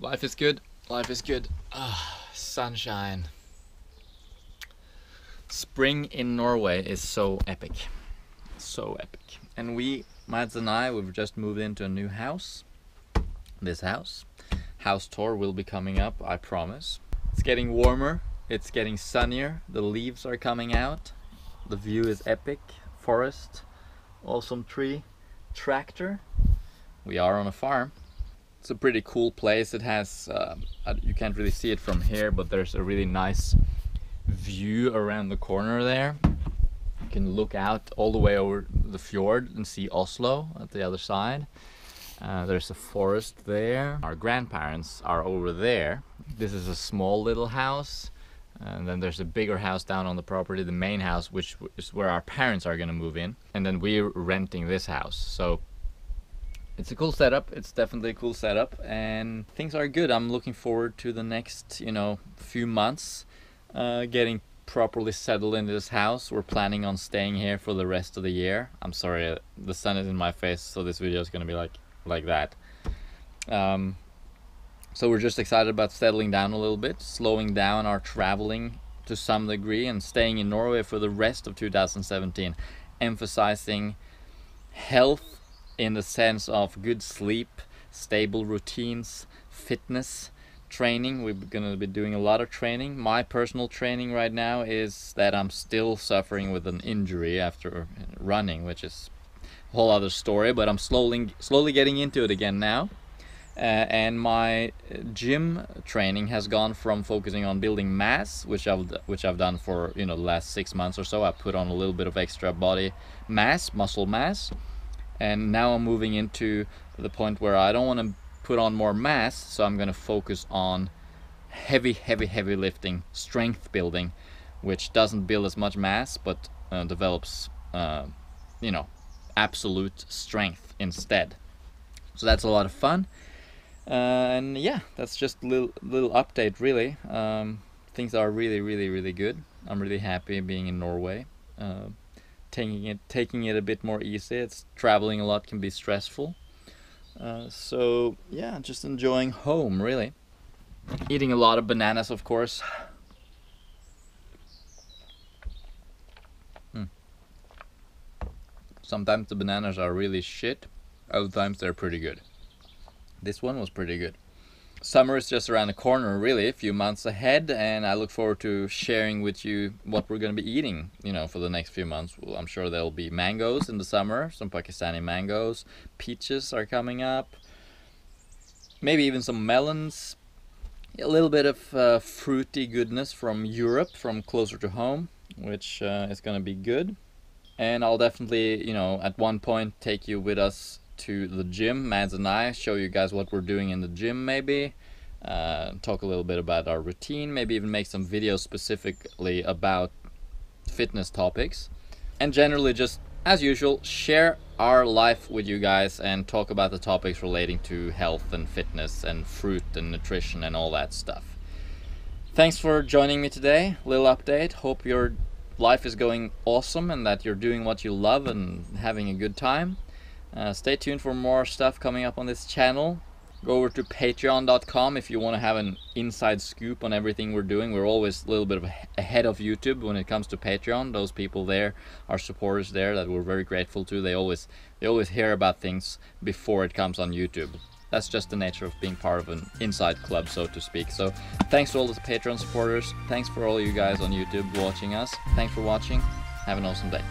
Life is good. Life is good. Ah, sunshine. Spring in Norway is so epic. So epic. And we, Mads and I, we've just moved into a new house. This house. House tour will be coming up, I promise. It's getting warmer. It's getting sunnier. The leaves are coming out. The view is epic. Forest. Awesome tree. Tractor. We are on a farm. It's a pretty cool place. It has, you can't really see it from here, but there's a really nice view around the corner there. You can look out all the way over the fjord and see Oslo at the other side. There's a forest there. Our grandparents are over there. This is a small little house. And then there's a bigger house down on the property, the main house, which is where our parents are gonna move in. And then we're renting this house. So it's a cool setup. It's definitely a cool setup, and things are good. I'm looking forward to the next, few months, getting properly settled in this house. We're planning on staying here for the rest of the year. I'm sorry, the sun is in my face, so this video is gonna be like that. So we're just excited about settling down a little bit, slowing down our traveling to some degree, and staying in Norway for the rest of 2017, emphasizing health, in the sense of good sleep, stable routines, fitness, training. We're gonna be doing a lot of training. My personal training right now is that I'm still suffering with an injury after running, which is a whole other story, but I'm slowly getting into it again now. And my gym training has gone from focusing on building mass, which I've done for the last 6 months or so. I put on a little bit of extra body mass, muscle mass. And now I'm moving into the point where I don't want to put on more mass, so I'm going to focus on heavy lifting, strength building, which doesn't build as much mass, but develops, absolute strength instead. So that's a lot of fun. And yeah, that's just a little update, really. Things are really good. I'm really happy being in Norway. Taking it a bit more easy. It's traveling a lot can be stressful. So yeah, just enjoying home really. Eating a lot of bananas, of course. Sometimes the bananas are really shit. Other times they're pretty good. This one was pretty good. Summer is just around the corner, really, a few months ahead, and I look forward to sharing with you what we're going to be eating, for the next few months. Well, I'm sure there'll be mangoes in the summer, some Pakistani mangoes, peaches are coming up, maybe even some melons, a little bit of fruity goodness from Europe, from closer to home, which is going to be good. And I'll definitely, at one point take you with us to the gym, Mads and I, show you guys what we're doing in the gym, maybe talk a little bit about our routine, maybe even make some videos specifically about fitness topics, and generally just as usual share our life with you guys and talk about the topics relating to health and fitness and fruit and nutrition and all that stuff. Thanks for joining me today. Little update. Hope your life is going awesome and that you're doing what you love and having a good time. Stay tuned for more stuff coming up on this channel. Go over to patreon.com if you want to have an inside scoop on everything we're doing. We're always a little bit ahead of YouTube when it comes to Patreon. Those people there, our supporters there that we're very grateful to, they always hear about things before it comes on YouTube. That's just the nature of being part of an inside club, so to speak. So thanks to all the Patreon supporters. Thanks for all you guys on YouTube watching us. Thanks for watching. Have an awesome day.